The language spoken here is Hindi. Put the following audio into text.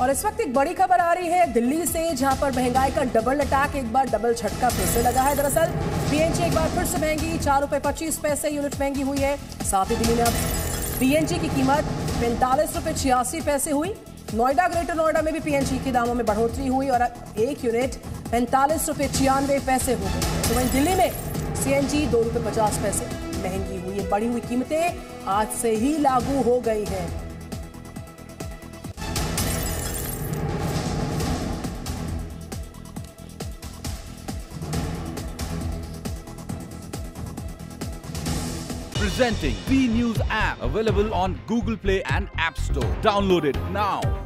और इस वक्त एक बड़ी खबर आ रही है दिल्ली से, जहां पर महंगाई का डबल अटैक, एक बार डबल झटका फिर से लगा है। दरअसल पीएनजी एक बार फिर से महंगी, ₹4.25 यूनिट महंगी हुई है। साथ ही दिल्ली में अब पीएनजी की कीमत ₹45.86 हुई। नोएडा, ग्रेटर नोएडा में भी पीएनजी के दामों में बढ़ोतरी हुई और अब एक यूनिट ₹45.96 हो गई। तो वहीं दिल्ली में CNG ₹2.50 महंगी हुई है। बढ़ी हुई कीमतें आज से ही लागू हो गई हैं। Presenting Zee News app available on Google Play and App Store. Download it now.